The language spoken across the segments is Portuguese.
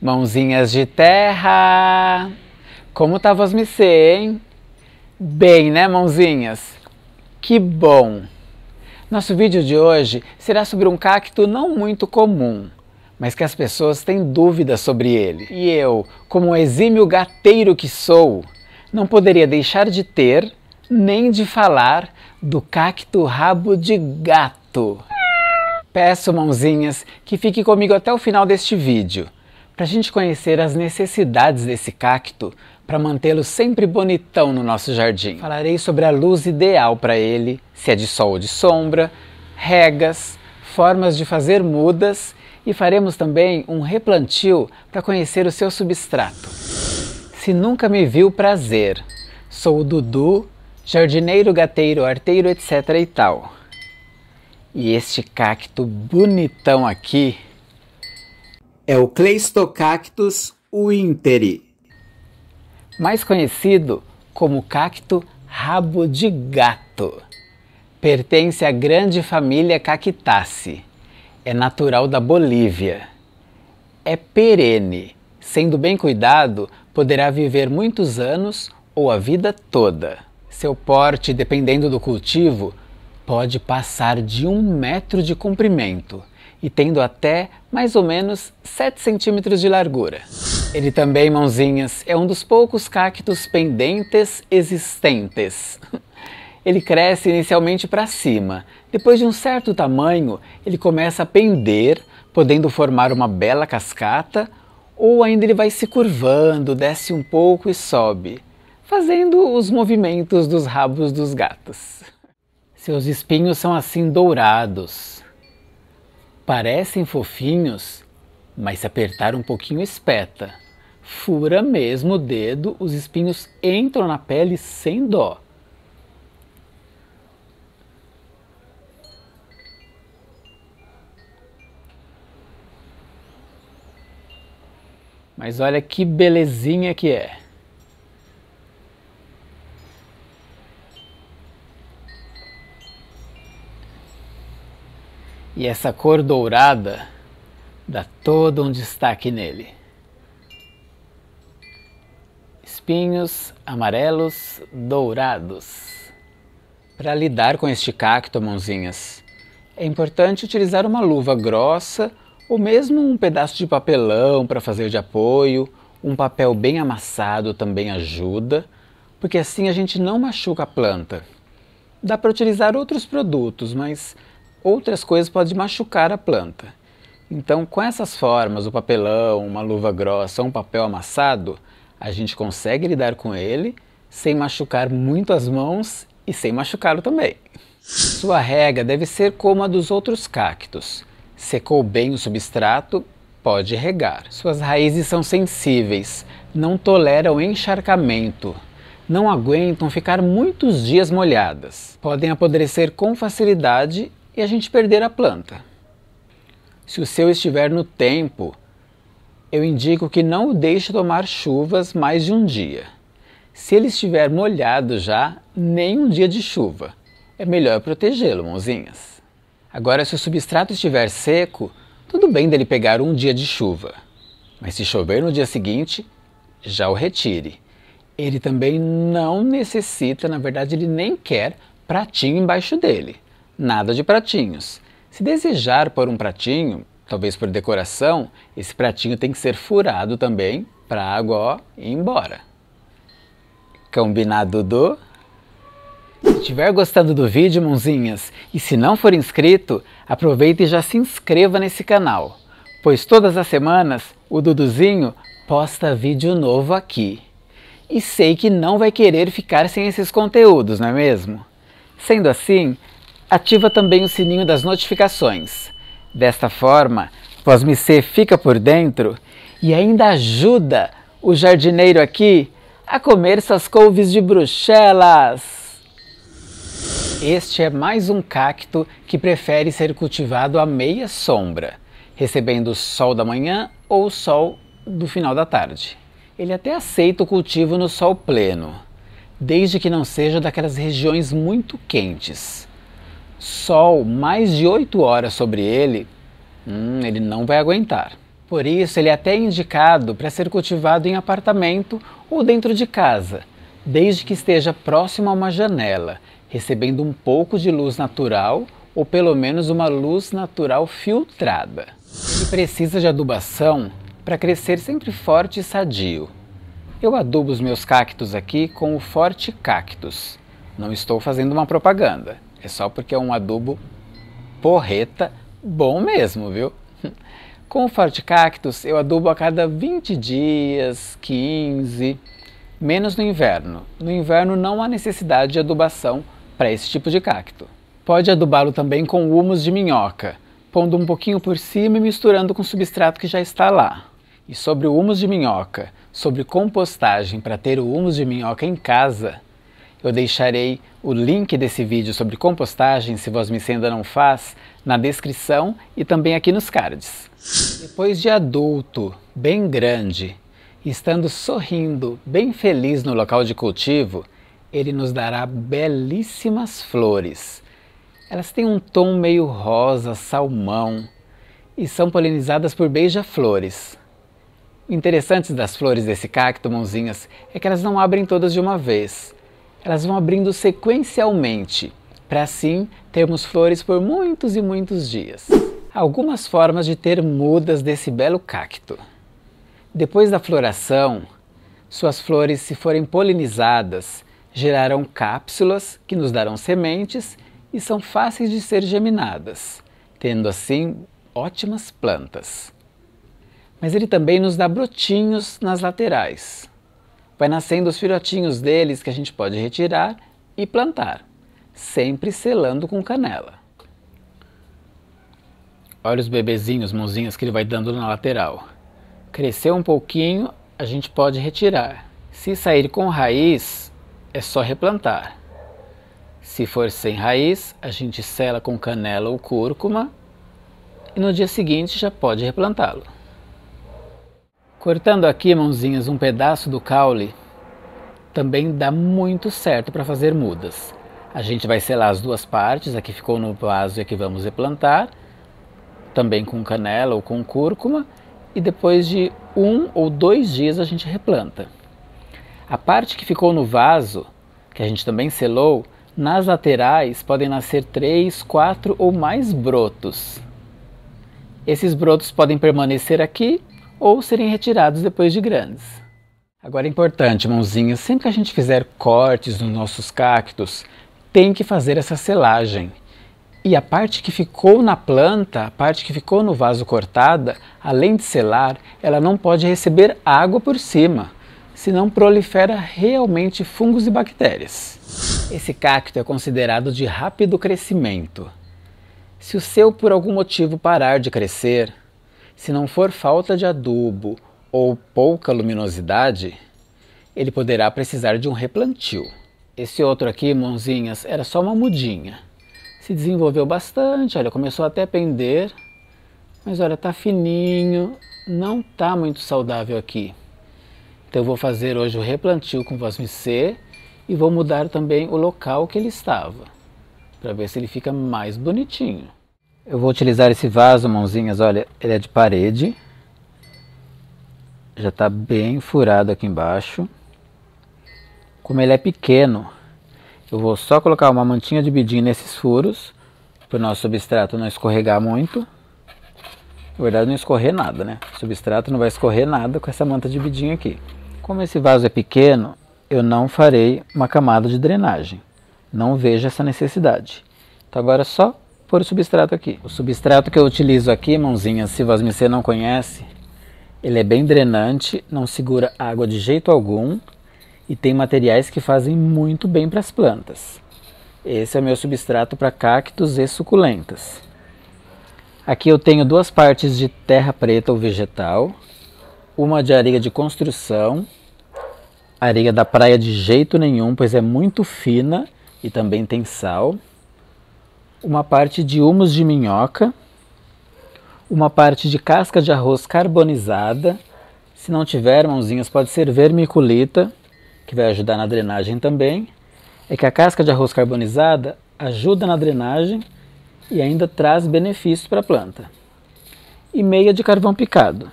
Mãozinhas de terra! Como tá vos missê, hein? Bem, né, mãozinhas? Que bom! Nosso vídeo de hoje será sobre um cacto não muito comum, mas que as pessoas têm dúvidas sobre ele. E eu, como um exímio gateiro que sou, não poderia deixar de ter, nem de falar, do cacto rabo de gato. Peço, mãozinhas, que fique comigo até o final deste vídeo, para a gente conhecer as necessidades desse cacto para mantê-lo sempre bonitão no nosso jardim. Falarei sobre a luz ideal para ele, se é de sol ou de sombra, regas, formas de fazer mudas e faremos também um replantio para conhecer o seu substrato. Se nunca me viu, prazer. Sou o Dudu, jardineiro, gateiro, arteiro, etc e tal. E este cacto bonitão aqui é o Cleistocactus winteri, mais conhecido como cacto rabo de gato. Pertence à grande família Cactaceae. É natural da Bolívia. É perene. Sendo bem cuidado, poderá viver muitos anos ou a vida toda. Seu porte, dependendo do cultivo, pode passar de 1 metro de comprimento e tendo até mais ou menos 7 centímetros de largura. Ele também, mãozinhas, é um dos poucos cactos pendentes existentes. Ele cresce inicialmente para cima. Depois de um certo tamanho, ele começa a pender, podendo formar uma bela cascata, ou ainda ele vai se curvando, desce um pouco e sobe, fazendo os movimentos dos rabos dos gatos. Seus espinhos são assim dourados. Parecem fofinhos, mas se apertar um pouquinho espeta. Fura mesmo o dedo, os espinhos entram na pele sem dó. Mas olha que belezinha que é. E essa cor dourada dá todo um destaque nele. Espinhos amarelos dourados. Para lidar com este cacto, mãozinhas, é importante utilizar uma luva grossa ou mesmo um pedaço de papelão para fazer de apoio. Um papel bem amassado também ajuda, porque assim a gente não machuca a planta. Dá para utilizar outros produtos, mas outras coisas podem machucar a planta. Então, com essas formas, o papelão, uma luva grossa, um papel amassado, a gente consegue lidar com ele sem machucar muito as mãos e sem machucá-lo também. Sua rega deve ser como a dos outros cactos. Secou bem o substrato, pode regar. Suas raízes são sensíveis, não toleram encharcamento. Não aguentam ficar muitos dias molhadas. Podem apodrecer com facilidade e a gente perder a planta. Se o seu estiver no tempo, eu indico que não o deixe tomar chuvas mais de um dia. Se ele estiver molhado já, nem um dia de chuva. É melhor protegê-lo, mãozinhas. Agora, se o substrato estiver seco, tudo bem dele pegar um dia de chuva. Mas se chover no dia seguinte, já o retire. Ele também não necessita, na verdade ele nem quer, pratinho embaixo dele. Nada de pratinhos. Se desejar pôr um pratinho, talvez por decoração, esse pratinho tem que ser furado também para a água, ó, ir embora. Combinado, Dudu? Se estiver gostando do vídeo, mãozinhas, e se não for inscrito, aproveita e já se inscreva nesse canal, pois todas as semanas o Duduzinho posta vídeo novo aqui. E sei que não vai querer ficar sem esses conteúdos, não é mesmo? Sendo assim, ativa também o sininho das notificações. Desta forma, vós missê fica por dentro e ainda ajuda o jardineiro aqui a comer suas couves de Bruxelas. Este é mais um cacto que prefere ser cultivado à meia sombra, recebendo o sol da manhã ou o sol do final da tarde. Ele até aceita o cultivo no sol pleno, desde que não seja daquelas regiões muito quentes. Sol mais de 8 horas sobre ele, ele não vai aguentar. Por isso, ele é até indicado para ser cultivado em apartamento ou dentro de casa, desde que esteja próximo a uma janela, recebendo um pouco de luz natural ou pelo menos uma luz natural filtrada. Ele precisa de adubação para crescer sempre forte e sadio. Eu adubo os meus cactos aqui com o Forte Cactus. Não estou fazendo uma propaganda, é só porque é um adubo porreta bom mesmo, viu? Com o Forte Cactus eu adubo a cada 20 dias, 15, menos no inverno. No inverno não há necessidade de adubação para esse tipo de cacto. Pode adubá-lo também com humus de minhoca, pondo um pouquinho por cima e misturando com o substrato que já está lá. E sobre o humus de minhoca, sobre compostagem para ter o humus de minhoca em casa, eu deixarei o link desse vídeo sobre compostagem, se você ainda não faz, na descrição e também aqui nos cards. Depois de adulto, bem grande, estando sorrindo, bem feliz no local de cultivo, ele nos dará belíssimas flores. Elas têm um tom meio rosa, salmão, e são polinizadas por beija-flores. O interessante das flores desse cacto, mãozinhas, é que elas não abrem todas de uma vez. Elas vão abrindo sequencialmente, para assim termos flores por muitos e muitos dias. Algumas formas de ter mudas desse belo cacto. Depois da floração, suas flores, se forem polinizadas, gerarão cápsulas que nos darão sementes e são fáceis de ser geminadas, tendo assim ótimas plantas. Mas ele também nos dá brotinhos nas laterais. Vai nascendo os filhotinhos deles que a gente pode retirar e plantar, sempre selando com canela. Olha os bebezinhos, mãozinhas, que ele vai dando na lateral. Cresceu um pouquinho, a gente pode retirar. Se sair com raiz, é só replantar. Se for sem raiz, a gente sela com canela ou cúrcuma e no dia seguinte já pode replantá-lo. Cortando aqui, mãozinhas, um pedaço do caule, também dá muito certo para fazer mudas. A gente vai selar as duas partes, a que ficou no vaso e a que vamos replantar, também com canela ou com cúrcuma, e depois de 1 ou 2 dias a gente replanta. A parte que ficou no vaso, que a gente também selou, nas laterais podem nascer 3, 4 ou mais brotos. Esses brotos podem permanecer aqui ou serem retirados depois de grandes. Agora é importante, mãozinhas, sempre que a gente fizer cortes nos nossos cactos, tem que fazer essa selagem. E a parte que ficou na planta, a parte que ficou no vaso cortada, além de selar, ela não pode receber água por cima, senão prolifera realmente fungos e bactérias. Esse cacto é considerado de rápido crescimento. Se o seu por algum motivo parar de crescer, se não for falta de adubo ou pouca luminosidade, ele poderá precisar de um replantio. Esse outro aqui, mãozinhas, era só uma mudinha. Se desenvolveu bastante, olha, começou até a pender, mas olha, tá fininho, não tá muito saudável aqui. Então eu vou fazer hoje o replantio com vosmicê e vou mudar também o local que ele estava, para ver se ele fica mais bonitinho. Eu vou utilizar esse vaso, mãozinhas, olha, ele é de parede. Já está bem furado aqui embaixo. Como ele é pequeno, eu vou só colocar uma mantinha de bidim nesses furos, para o nosso substrato não escorregar muito. Na verdade não escorrer nada, né? O substrato não vai escorrer nada com essa manta de bidim aqui. Como esse vaso é pequeno, eu não farei uma camada de drenagem. Não vejo essa necessidade. Então agora é só por substrato aqui. O substrato que eu utilizo aqui, mãozinhas, se você não conhece, ele é bem drenante, não segura água de jeito algum e tem materiais que fazem muito bem para as plantas. Esse é o meu substrato para cactos e suculentas. Aqui eu tenho 2 partes de terra preta ou vegetal, uma de areia de construção, areia da praia de jeito nenhum, pois é muito fina e também tem sal, uma parte de humus de minhoca, uma parte de casca de arroz carbonizada, se não tiver, mãozinhas, pode ser vermiculita, que vai ajudar na drenagem também. É que a casca de arroz carbonizada ajuda na drenagem e ainda traz benefícios para a planta. E meia de carvão picado.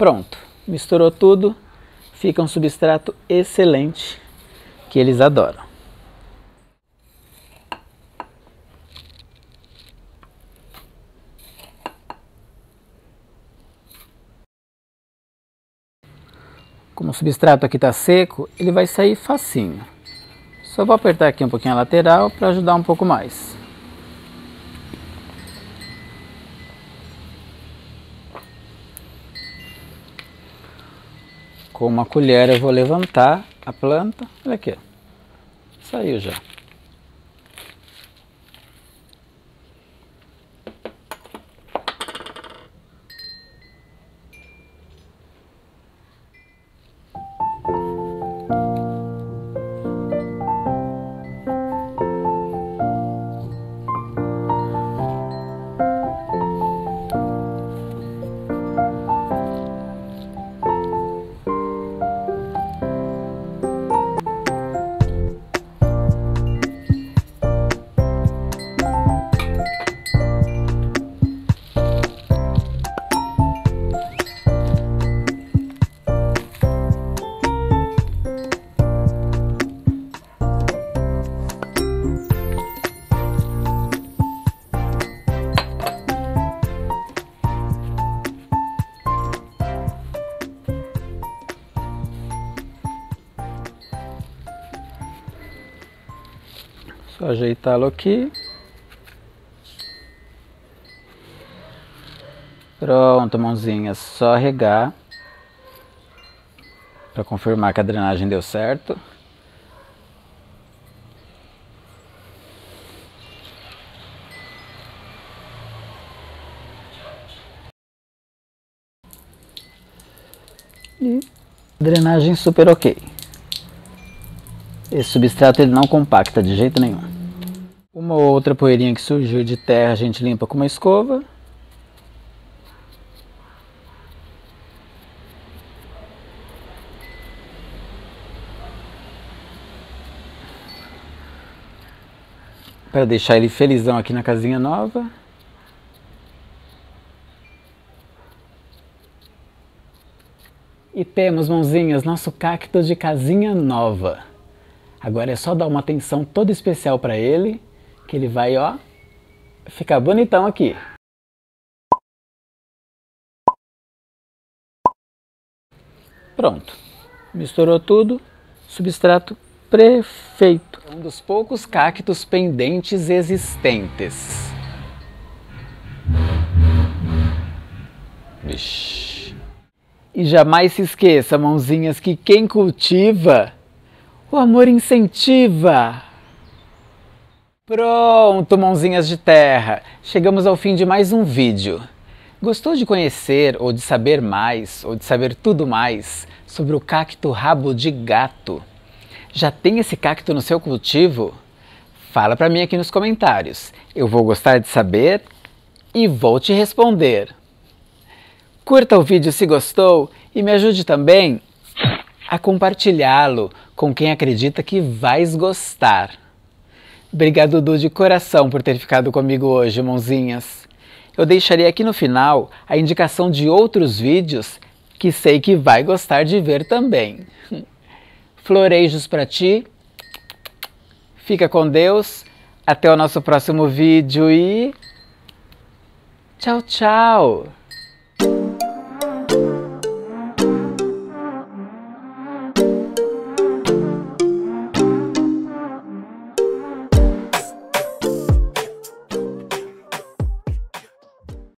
Pronto, misturou tudo, fica um substrato excelente que eles adoram. Como o substrato aqui está seco, ele vai sair facinho. Só vou apertar aqui um pouquinho a lateral para ajudar um pouco mais. Com uma colher eu vou levantar a planta. Olha aqui, saiu já. Vou ajeitá-lo aqui. Pronto, mãozinha, só regar para confirmar que a drenagem deu certo. E drenagem super ok. Esse substrato ele não compacta de jeito nenhum. Uma outra poeirinha que surgiu de terra a gente limpa com uma escova. Para deixar ele felizão aqui na casinha nova. E temos, mãozinhas, nosso cacto de casinha nova. Agora é só dar uma atenção toda especial para ele, que ele vai, ó, ficar bonitão aqui. Pronto. Misturou tudo, substrato perfeito. Um dos poucos cactos pendentes existentes. Vixe. E jamais se esqueça, mãozinhas, que quem cultiva... o amor incentiva! Pronto, mãozinhas de terra! Chegamos ao fim de mais um vídeo. Gostou de conhecer, ou de saber mais, ou de saber tudo mais sobre o cacto rabo de gato? Já tem esse cacto no seu cultivo? Fala pra mim aqui nos comentários. Eu vou gostar de saber e vou te responder. Curta o vídeo se gostou e me ajude também a compartilhá-lo com quem acredita que vais gostar. Obrigado, Dudu, de coração por ter ficado comigo hoje, mãozinhas. Eu deixarei aqui no final a indicação de outros vídeos que sei que vai gostar de ver também. Florejos para ti. Fica com Deus. Até o nosso próximo vídeo e... tchau, tchau!